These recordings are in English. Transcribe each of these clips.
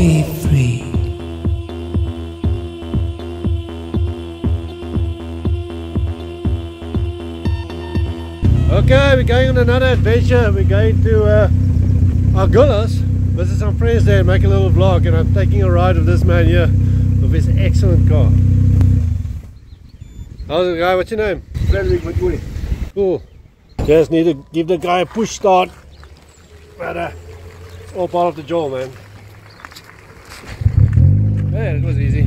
be free. Okay, we're going on another adventure. We're going to Agulhas, visit some friends there and make a little vlog, and I'm taking a ride of this man here with his excellent car. How's it guy, what's your name? Frederick. Cool. Just need to give the guy a push start. But it's all part of the job, man. Man, it was easy.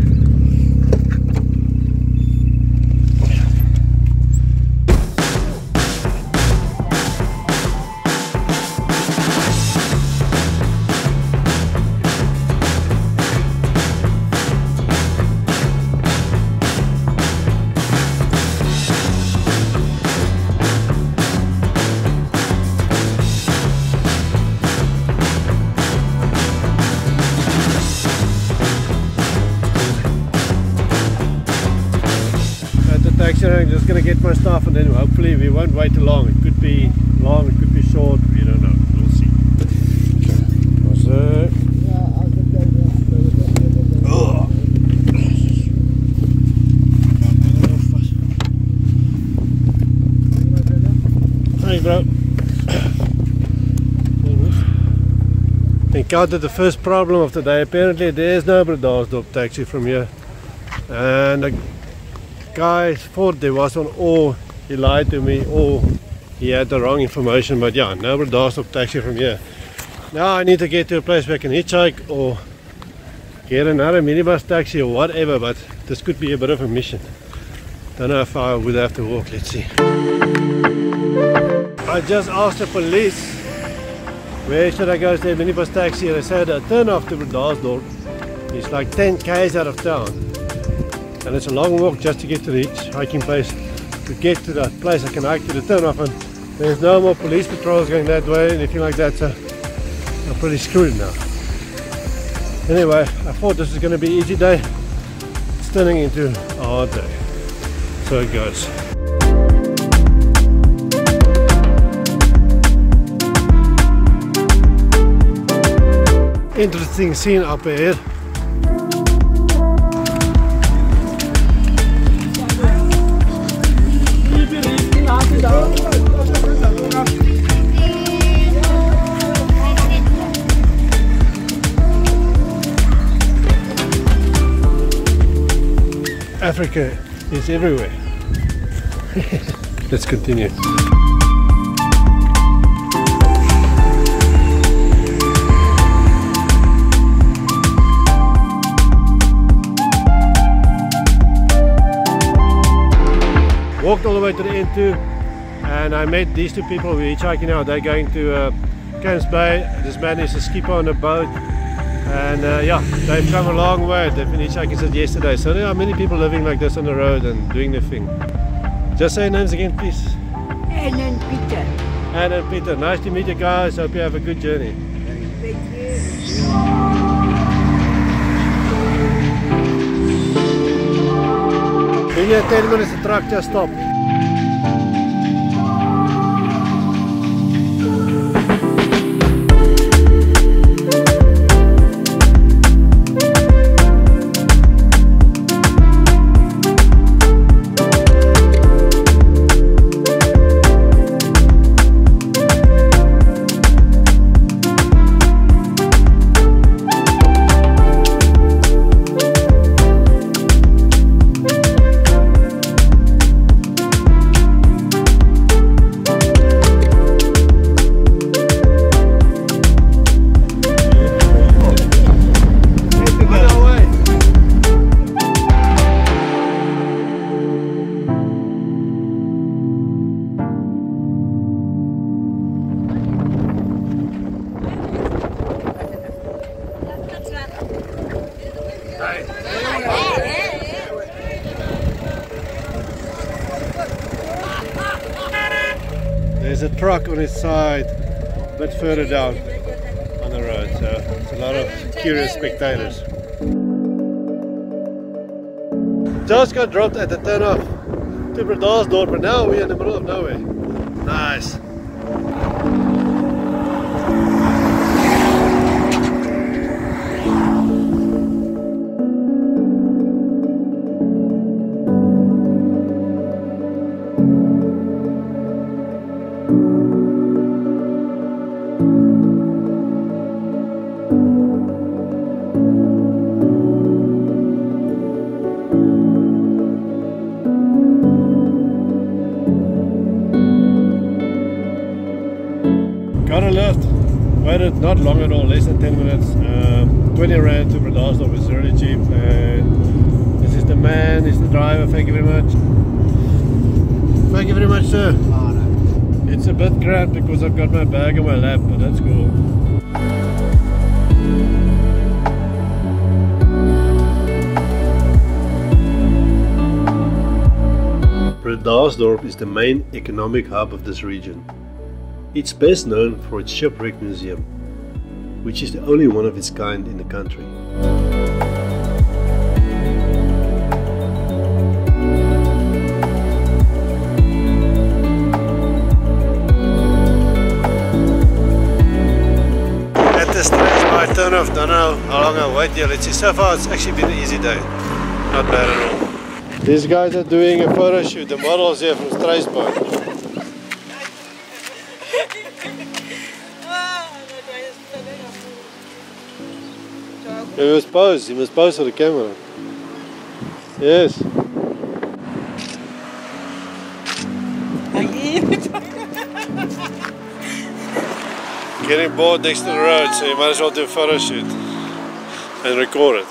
I'm just going to get my stuff and then hopefully we won't wait too long. It could be long, it could be short, we don't know, we'll see. Hey bro. Encountered the first problem of the day. Apparently there is no Bredasdorp taxi from here, and guys thought there was one, or he lied to me, or he had the wrong information. But yeah, no Bredasdorp taxi from here. Now I need to get to a place where I can hitchhike or get another minibus taxi or whatever, but this could be a bit of a mission. Don't know if I would have to walk. Let's see. I just asked the police where should I go to the minibus taxi, and they said a turn off to Bredasdorp. It's like 10 k's out of town. And it's a long walk just to get to the hiking place. To get to that place I can hike to the turnoff, and there's no more police patrols going that way, anything like that, so I'm pretty screwed now. Anyway, I thought this was going to be an easy day. It's turning into a hard day. So it goes. Interesting scene up here. Africa is everywhere. Let's continue. Walked all the way to the end too, and I met these two people. We're hitchhiking out. They're going to Cairns Bay. This man is a skipper on a boat, and yeah, they've come a long way. They've been hitchhiking since yesterday. So there are many people living like this on the road and doing their thing. Just say names again, please. Ann and Peter. Ann and Peter. Nice to meet you guys. Hope you have a good journey. Thank you. In 10 minutes the truck just stopped. There's a truck on its side a bit further down on the road, so it's a lot of curious spectators. Just got dropped at the turnoff to Bredasdorp, but now we're in the middle of nowhere. Nice! Waited not long at all, less than 10 minutes. 20 Rand to Bredasdorp is really cheap. This is the man, this is the driver. Thank you very much. Thank you very much, sir. Oh, no. It's a bit crap because I've got my bag in my lap, but that's cool. Bredasdorp is the main economic hub of this region. It's best known for its shipwreck museum, which is the only one of its kind in the country. At the Strand by turn-off, don't know how long I'll wait here. Let's see, so far it's actually been an easy day. Not bad at all. These guys are doing a photo shoot, the models here from Strasbourg. You must pose for the camera. Yes. Getting bored next to the road, so you might as well do a photo shoot and record it.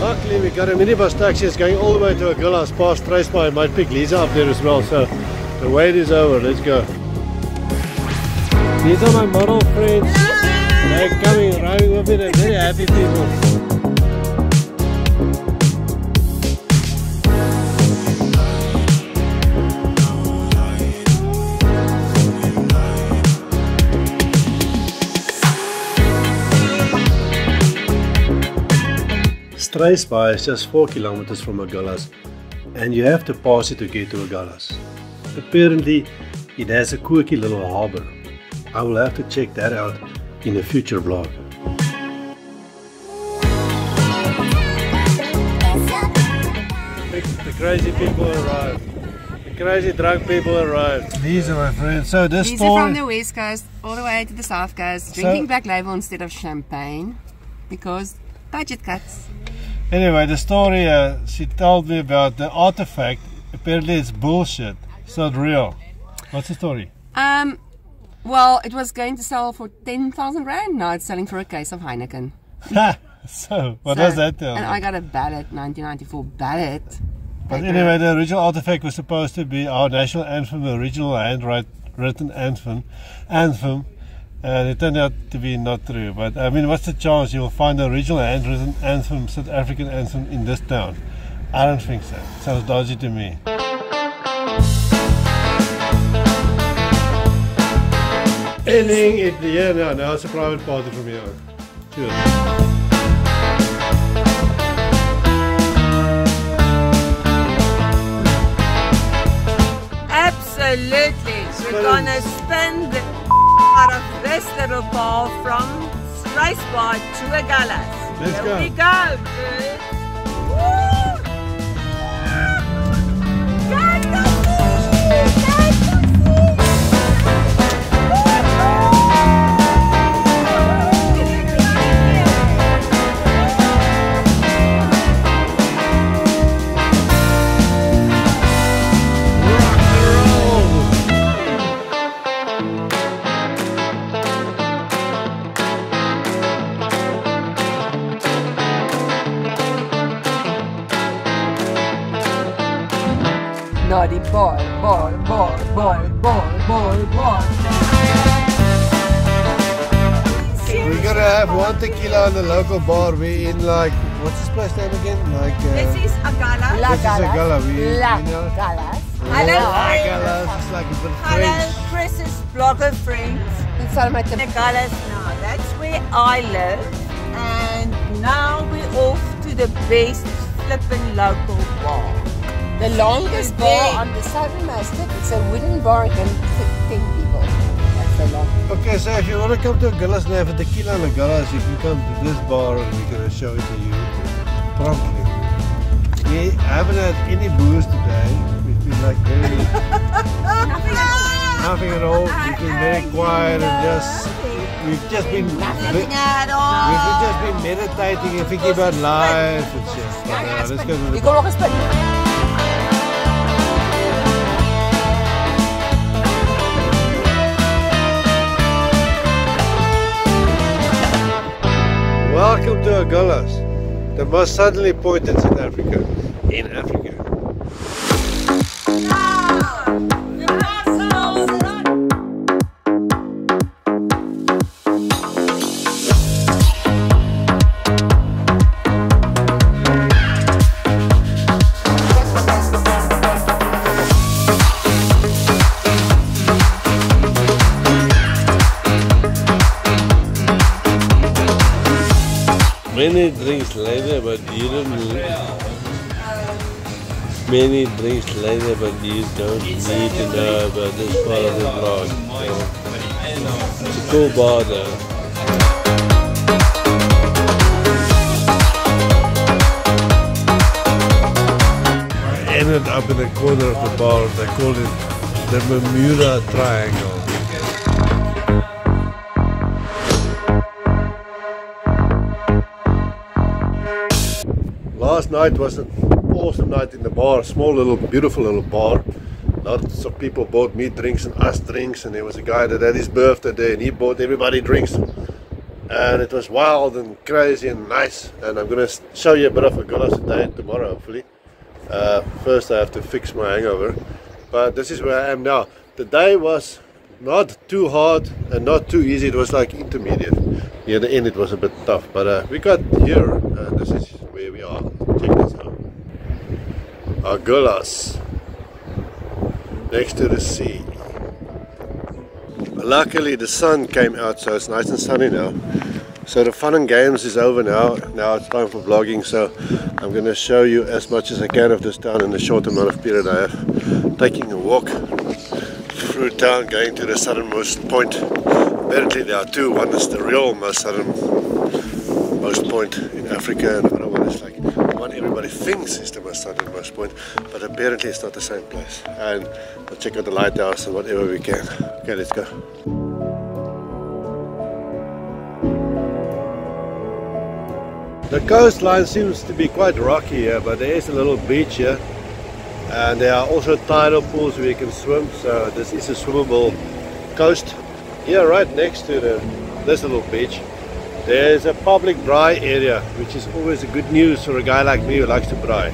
Luckily we got a minibus taxi, it's going all the way to Agulhas past Tracey's Bar. I might pick Lisa up there as well, so the wait is over, let's go. These are my model friends. Hello. They're coming, riding with me, they're very happy people. Tracey's Bar is just 4 kilometers from Agulhas, and you have to pass it to get to Agulhas. Apparently, it has a quirky little harbor. I will have to check that out in a future vlog. The crazy people arrived. The crazy drunk people arrived. These are my friends. So this These are from the west coast all the way to the south coast, drinking Black Label instead of champagne because budget cuts. Anyway, the story she told me about the artifact, apparently it's bullshit. It's not real. What's the story? Well, it was going to sell for 10,000 Rand, now it's selling for a case of Heineken. So, what does that tell you? I got a ballot, 1994 ballot. But anyway, the original artifact was supposed to be our national anthem, the original handwritten anthem, and it turned out to be not true. But I mean, what's the chance you'll find the original handwritten anthem, South African anthem, in this town? I don't think so. It sounds dodgy to me. Ending it here now. Now it's a private party from here on. Cheers. Absolutely. We're gonna spin the out of this little ball from Strasbourg Bar to Agulhas. Let's go. Here we go, dude. Naughty boy, boy, boy, boy, boy, boy, boy. We're gonna have one tequila in the local bar. We're in like, what's this place name again? Like, this is Agulhas. This is Agulhas. Hello, Agulhas. It's like a bit French. Hello, Chris's blogger friends. Agulhas now. That's where I live. And now we're off to the best flipping local bar. The longest bar on the Seven Mile Stick. It's a wooden bar and 15 people. That's the longest. Okay, so if you want to come to Agulhas and have a tequila in Agulhas, you can come to this bar and we're going to show it to you promptly. We haven't had any booze today. We've been like very... nothing at all. We've been very quiet and just... We've just been... Nothing at all. We've just been meditating and thinking about life and shit. Let's go to the bar. Welcome to Agulhas, the most suddenly pointed in Africa. Many drinks later, but you don't need to know about this part of the vlog. So, it's a cool bar though. I ended up in the corner of the bar. They called it the Bermuda Triangle. Last night was an awesome night in the bar, small little beautiful little bar. Lots of people bought me drinks and us drinks, and there was a guy that had his birthday there and he bought everybody drinks, and it was wild and crazy and nice. And I'm going to show you a bit of Agulhas today and tomorrow hopefully. First I have to fix my hangover, but this is where I am now. The day was not too hard and not too easy, it was like intermediate. Near the end it was a bit tough, but we got here. This is where we are. Check this out. Agulhas, next to the sea. Luckily the sun came out, so it's nice and sunny now. So the fun and games is over now. Now it's time for vlogging, so I'm going to show you as much as I can of this town in the short amount of period I have. Taking a walk through town, going to the southernmost point. Apparently there are two. One is the real southernmost point in Africa, and another one is like one everybody thinks is the most southernmost point, but apparently it's not the same place. And I'll check out the lighthouse and whatever we can. Okay, let's go. The coastline seems to be quite rocky here, but there is a little beach here, and there are also tidal pools where you can swim. So this is a swimmable coast. Here right next to this little beach there's a public braai area, which is always a good news for a guy like me who likes to braai.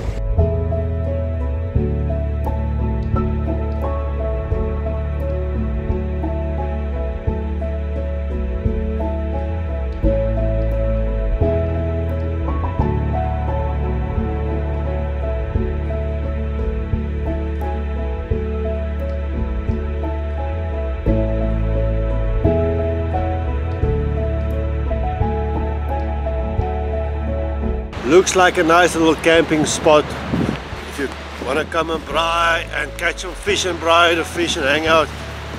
Looks like a nice little camping spot if you want to come and braai and catch some fish and braai the fish and hang out.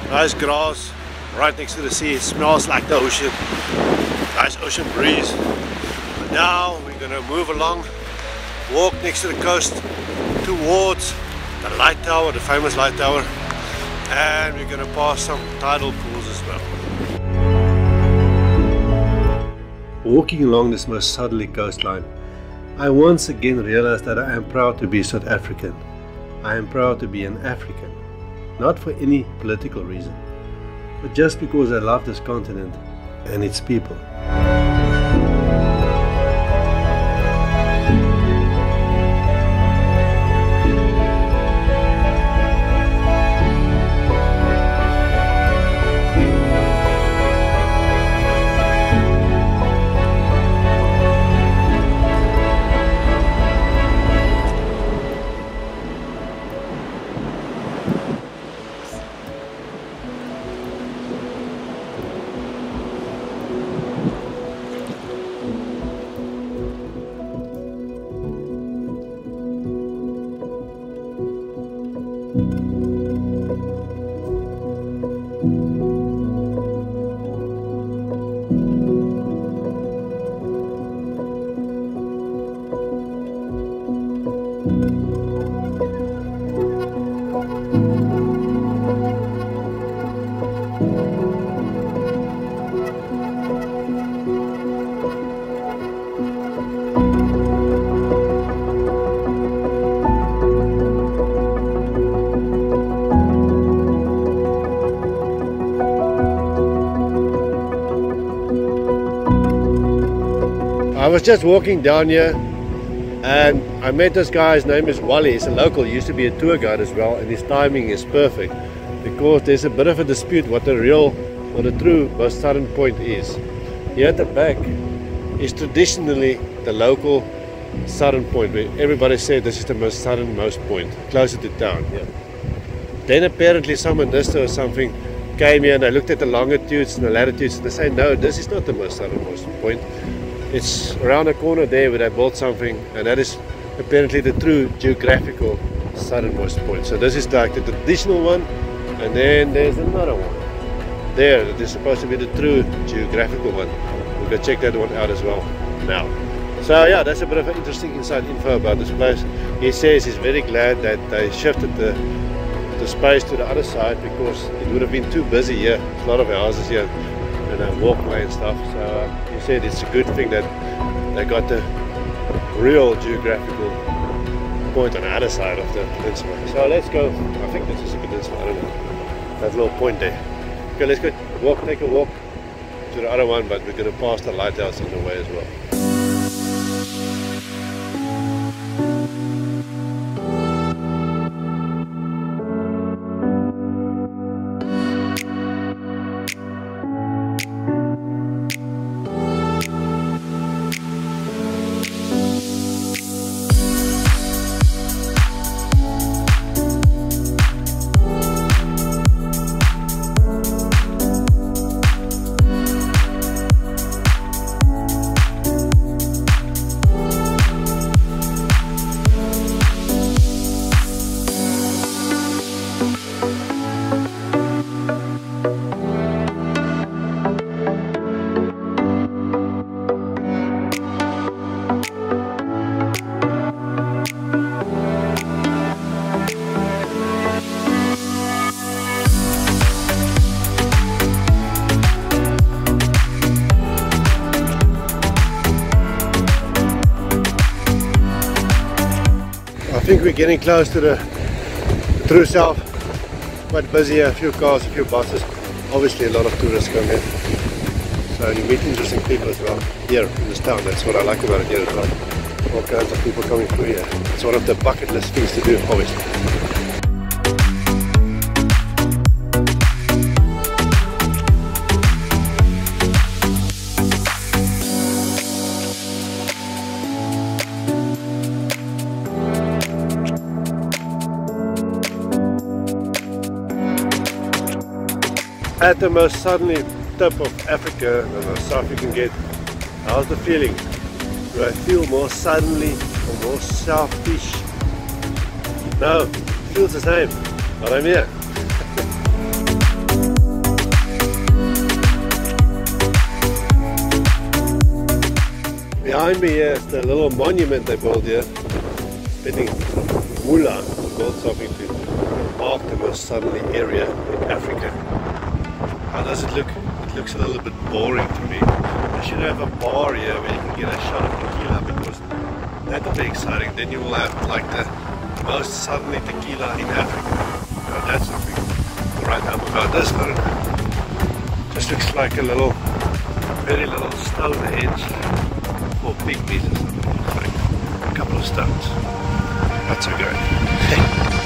Nice grass right next to the sea. It smells like the ocean. Nice ocean breeze. But now we're going to move along, walk next to the coast towards the light tower, the famous light tower, and we're going to pass some tidal pools as well. Walking along this most southerly coastline, I once again realized that I am proud to be South African. I am proud to be an African, not for any political reason, but just because I love this continent and its people. I was just walking down here and I met this guy. His name is Wally. He's a local, he used to be a tour guide as well, and his timing is perfect because there's a bit of a dispute what the real or the true most southern point is. Here at the back is traditionally the local southern point where everybody said this is the most southernmost point closer to town. Yeah. Then apparently some minister or something came here and they looked at the longitudes and the latitudes and they say no, this is not the most southernmost point. It's around the corner there where they built something, and that is apparently the true geographical southernmost point. So this is like the traditional one, and then there's another one there that is supposed to be the true geographical one. We'll go check that one out as well now. So yeah, that's a bit of an interesting inside info about this place. He says he's very glad that they shifted the space to the other side because it would have been too busy here. There's a lot of houses here and a walkway and stuff. So he said it's a good thing that they got the real geographical point on the other side of the peninsula. So let's go. I think this is a peninsula, I don't know. That little point there. Okay, let's go walk, take a walk to the other one, but we're going to pass the lighthouse on the way as well. I think we're getting close to the true south. Quite busy here, a few cars, a few buses. Obviously a lot of tourists come here. So you meet interesting people as well here in this town. That's what I like about it here as well. All kinds of people coming through here. It's one of the bucket list things to do, obviously. At the most southern tip of Africa, the most south you can get. How's the feeling? Do I feel more southernly or more southish? No, it feels the same, but I'm here. Behind me here is the little monument they built here. I think Mula built something to mark the most southerly area in Africa. How does it look? It looks a little bit boring to me. I should have a bar here where you can get a shot of tequila, because that would be exciting. Then you will have like the most southerly tequila in Africa. Now that's something to write home about. This one just looks like a little, very little Stonehenge or big pieces or something, like a couple of stones. That's okay.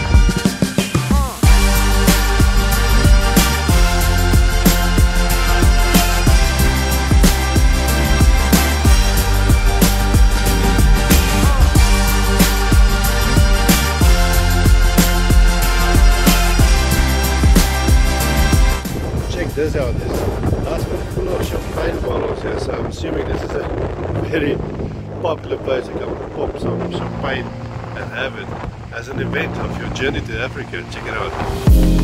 This out, there's a nice bit full of champagne bottles here, so I'm assuming this is a very popular place to come pop some champagne and have it as an event of your journey to Africa. Check it out.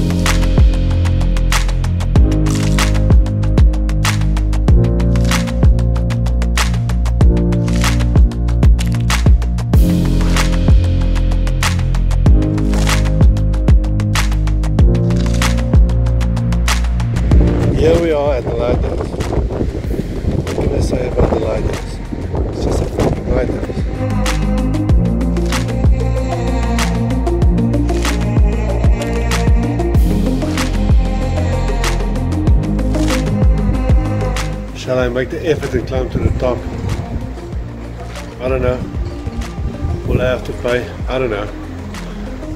Shall I make the effort and climb to the top? I don't know. Will I have to pay? I don't know.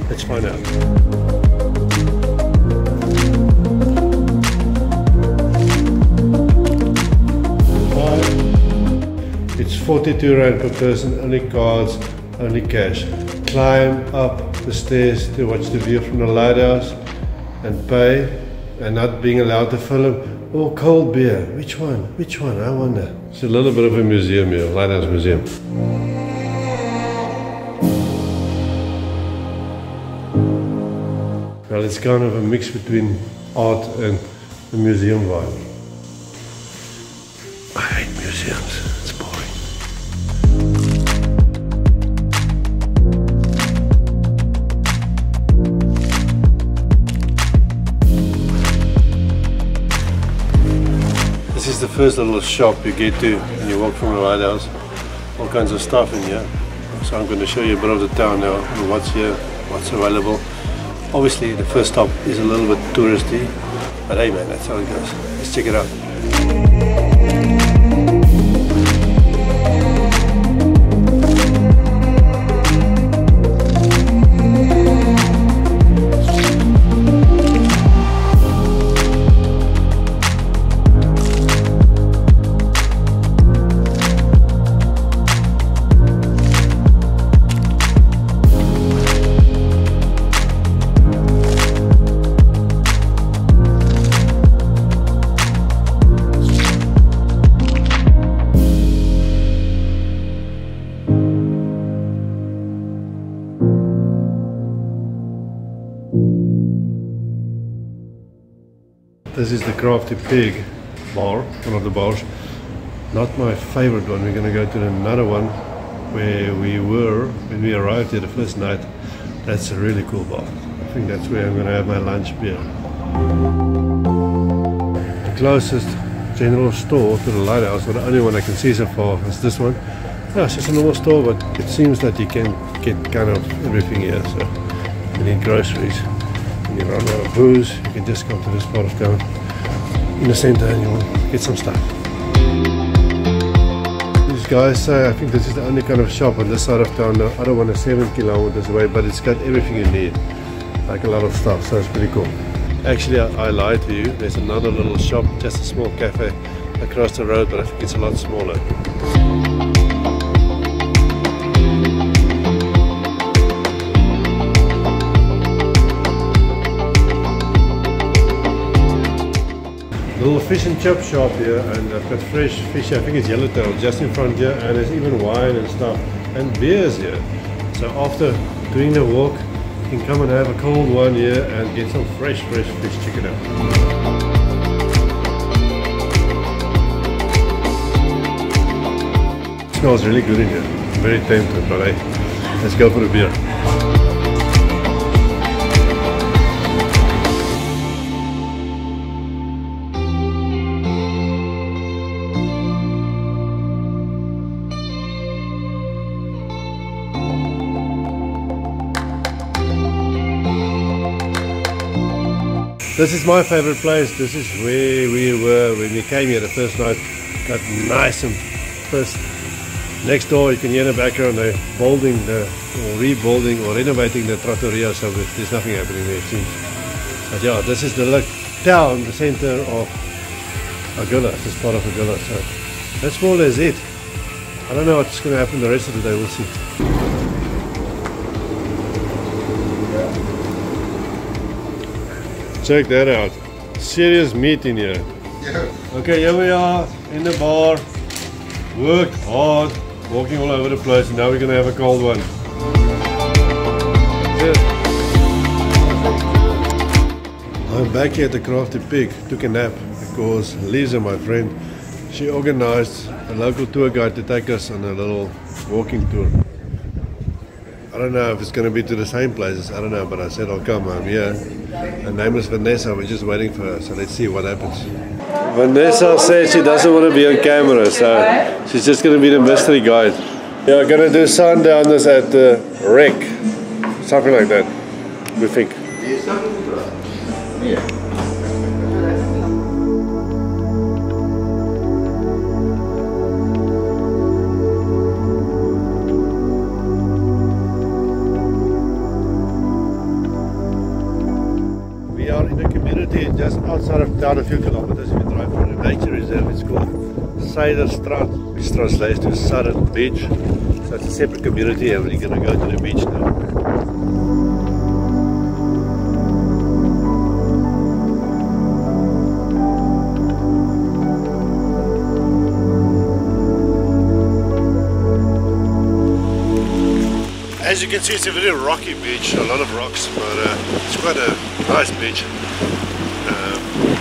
Let's find out. It's 42 Rand per person, only cards, only cash. Climb up the stairs to watch the view from the lighthouse and pay, and not being allowed to film, or cold beer. Which one? Which one? I wonder. It's a little bit of a museum here, lighthouse museum. Well, it's kind of a mix between art and the museum vibe. I hate museums. The first little shop you get to when you walk from the lighthouse, all kinds of stuff in here. So I'm going to show you a bit of the town now and what's here, what's available. Obviously the first stop is a little bit touristy, but hey man, that's how it goes. Let's check it out. This is the Crafty Pig bar, one of the bars. Not my favorite one. We're going to go to another one where we were when we arrived here the first night. That's a really cool bar. I think that's where I'm going to have my lunch beer. The closest general store to the lighthouse, or the only one I can see so far, is this one. No, it's just a normal store, but it seems that you can get kind of everything here. So you need groceries. You run out of booze, you can just come to this part of town in the center and you'll get some stuff. These guys say, I think this is the only kind of shop on this side of town. The other one is 7 kilometers away, but it's got everything you need, like a lot of stuff, so it's pretty cool. Actually, I lied to you. There's another little shop, just a small cafe across the road, but I think it's a lot smaller. Little fish and chip shop here, and I've got fresh fish. I think it's yellowtail just in front here, and there's even wine and stuff and beers here. So after doing the walk, you can come and have a cold one here and get some fresh fish. Check it out. It smells really good in here. I'm very tempted, but hey, let's go for a beer. This is my favorite place. This is where we were when we came here the first night. Got nice and pissed. Next door, you can hear in the background they're building or rebuilding or renovating the trattoria, so there's nothing happening there, it seems. But yeah, this is the town, the center of Agulhas, this part of Agulhas. So that's more or less it. I don't know what's going to happen the rest of the day, we'll see. Check that out. Serious meat in here. Yeah. Okay, here we are in the bar. Worked hard, walking all over the place, and now we're gonna have a cold one. Yeah. I'm back here at the Crafty Pig. Took a nap because Lisa, my friend, she organized a local tour guide to take us on a little walking tour. I don't know if it's going to be to the same places, I don't know, but I said I'll come. I'm here. Her name is Vanessa, we're just waiting for her, so let's see what happens. Vanessa says she doesn't want to be on camera, so she's just going to be the mystery guide. We are going to do sundowners at the wreck, something like that, we think. Yeah. just outside of town, a few kilometers, if you drive from the nature reserve. It's called Sider Strand, which translates to Southern Beach. So it's a separate community, and we're going to go to the beach now. As you can see, it's a very rocky beach, a lot of rocks, but it's quite a nice beach.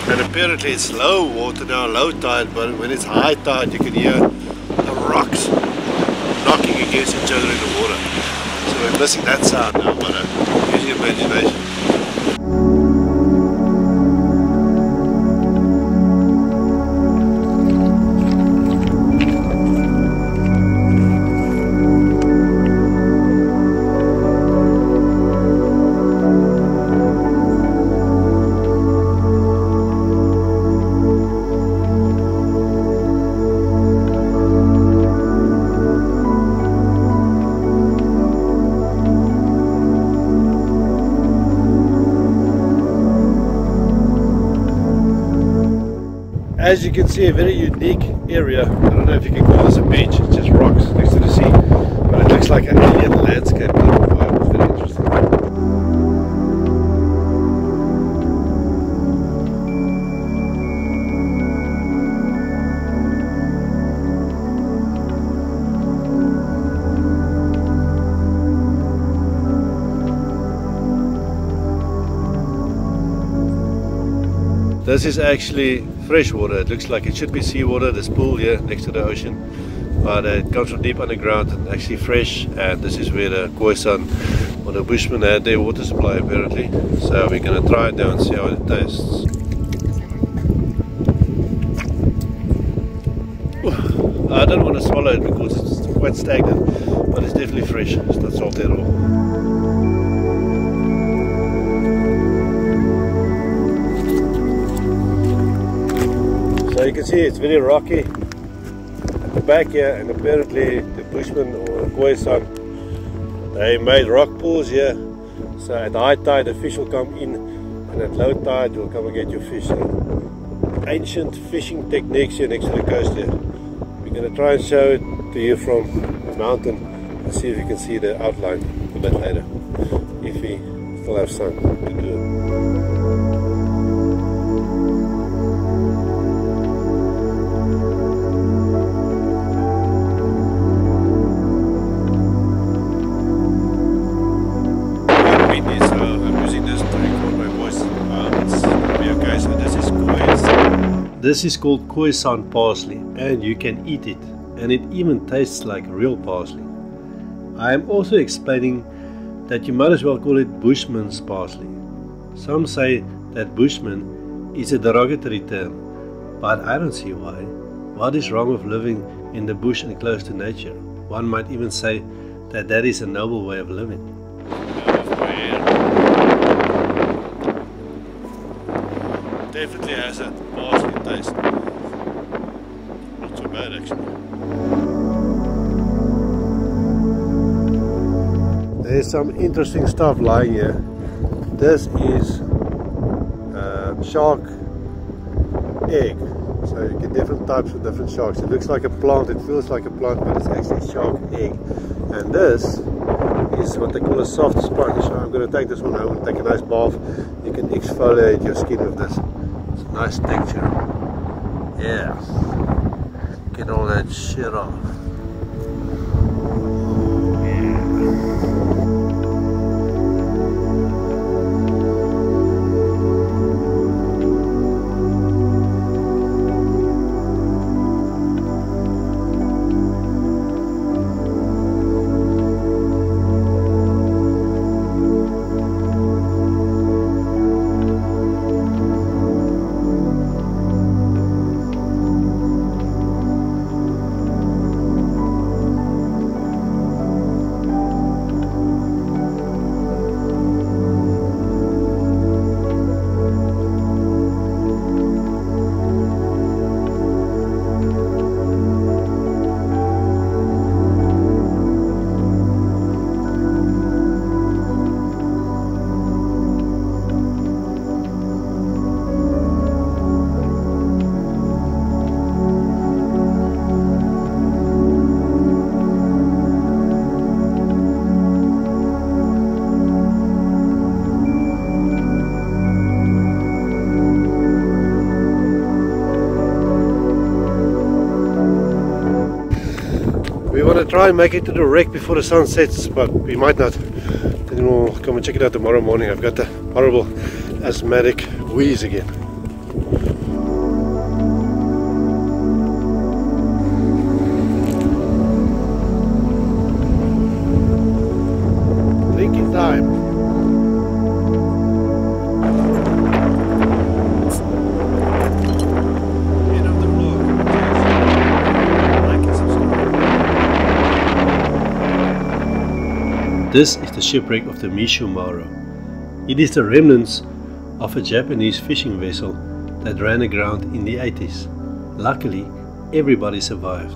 And apparently it's low water now, low tide, but when it's high tide you can hear the rocks knocking against each other in the water. So we're missing that sound now, but use your imagination. As you can see, a very unique area. I don't know if you can call this a beach, it's just rocks next to the sea, but it looks like an alien landscape. It's very interesting. This is actually fresh water. It looks like it should be seawater, this pool here next to the ocean, but it comes from deep underground and actually fresh, and this is where the Khoisan or the Bushmen had their water supply apparently. So we're going to try it now and see how it tastes. Ooh, I don't want to swallow it because it's quite stagnant, but it's definitely fresh, it's not salty at all. So you can see it's very rocky at the back here, and apparently the Bushmen or the Khoisan, they made rock pools here, so at high tide the fish will come in and at low tide you'll come and get your fish. So ancient fishing techniques here next to the coast here. We're going to try and show it to you from the mountain and see if you can see the outline a bit later, if we still have sun to do it. This is called Khoisan parsley, and you can eat it, and it even tastes like real parsley. I am also explaining that you might as well call it Bushman's parsley. Some say that Bushman is a derogatory term, but I don't see why. What is wrong with living in the bush and close to nature? One might even say that that is a noble way of living. Definitely has a parsley taste. Not so bad actually. There's some interesting stuff lying here. This is shark egg. So you get different types of different sharks. It looks like a plant, it feels like a plant, but it's actually shark egg. And this is what they call a soft sponge. So I'm going to take this one home and take a nice bath. You can exfoliate your skin with this. It's a nice texture. Yeah. Get all that shit off. gonna try and make it to the wreck before the sun sets, but we might not. Then we'll come and check it out tomorrow morning. I've got the horrible asthmatic wheeze again. Drinking time. This is the shipwreck of the Mishumaro. It is the remnants of a Japanese fishing vessel that ran aground in the 80s. Luckily, everybody survived.